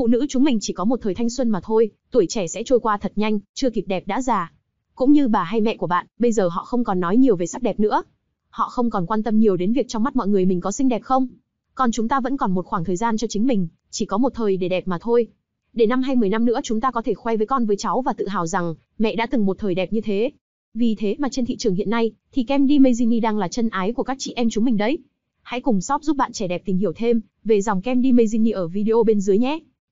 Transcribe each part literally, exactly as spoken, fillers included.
Phụ nữ chúng mình chỉ có một thời thanh xuân mà thôi, tuổi trẻ sẽ trôi qua thật nhanh, chưa kịp đẹp đã già. Cũng như bà hay mẹ của bạn, bây giờ họ không còn nói nhiều về sắc đẹp nữa. Họ không còn quan tâm nhiều đến việc trong mắt mọi người mình có xinh đẹp không. Còn chúng ta vẫn còn một khoảng thời gian cho chính mình, chỉ có một thời để đẹp mà thôi. Để năm hay mười năm nữa chúng ta có thể khoe với con với cháu và tự hào rằng mẹ đã từng một thời đẹp như thế. Vì thế mà trên thị trường hiện nay thì Kem Demejine đang là chân ái của các chị em chúng mình đấy. Hãy cùng shop giúp bạn trẻ đẹp tìm hiểu thêm về dòng Kem Demejine ở video bên dưới nhé.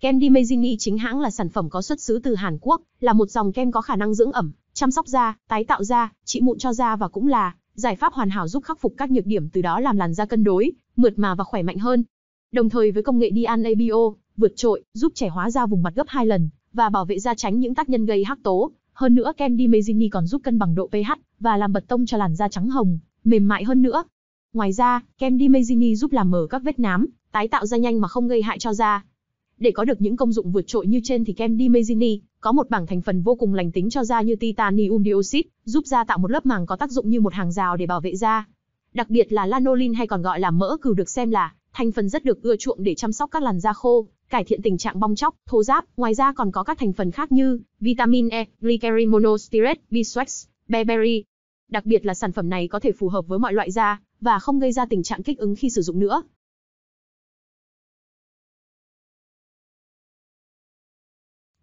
Kem Demejine chính hãng là sản phẩm có xuất xứ từ Hàn Quốc, là một dòng kem có khả năng dưỡng ẩm, chăm sóc da, tái tạo da, trị mụn cho da và cũng là giải pháp hoàn hảo giúp khắc phục các nhược điểm, từ đó làm làn da cân đối, mượt mà và khỏe mạnh hơn. Đồng thời với công nghệ Dianabo vượt trội, giúp trẻ hóa da vùng mặt gấp hai lần và bảo vệ da tránh những tác nhân gây hắc tố. Hơn nữa Kem Demejine còn giúp cân bằng độ pH và làm bật tông cho làn da trắng hồng, mềm mại hơn nữa. Ngoài ra, Kem Demejine giúp làm mờ các vết nám, tái tạo da nhanh mà không gây hại cho da. Để có được những công dụng vượt trội như trên thì Kem Demejine có một bảng thành phần vô cùng lành tính cho da như Titanium Dioxide, giúp da tạo một lớp màng có tác dụng như một hàng rào để bảo vệ da. Đặc biệt là lanolin hay còn gọi là mỡ cừu được xem là thành phần rất được ưa chuộng để chăm sóc các làn da khô, cải thiện tình trạng bong tróc, thô ráp. Ngoài ra còn có các thành phần khác như vitamin E, glyceryl monostearate, beeswax, berberry. Đặc biệt là sản phẩm này có thể phù hợp với mọi loại da và không gây ra tình trạng kích ứng khi sử dụng nữa.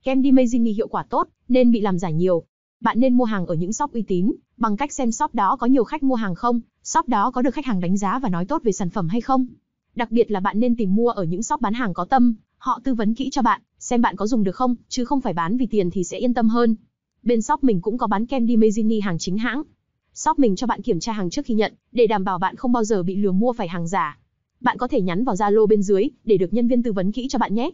Kem Demejine hiệu quả tốt, nên bị làm giả nhiều. Bạn nên mua hàng ở những shop uy tín, bằng cách xem shop đó có nhiều khách mua hàng không, shop đó có được khách hàng đánh giá và nói tốt về sản phẩm hay không. Đặc biệt là bạn nên tìm mua ở những shop bán hàng có tâm, họ tư vấn kỹ cho bạn, xem bạn có dùng được không, chứ không phải bán vì tiền thì sẽ yên tâm hơn. Bên shop mình cũng có bán Kem Demejine hàng chính hãng. Shop mình cho bạn kiểm tra hàng trước khi nhận, để đảm bảo bạn không bao giờ bị lừa mua phải hàng giả. Bạn có thể nhắn vào Zalo bên dưới, để được nhân viên tư vấn kỹ cho bạn nhé.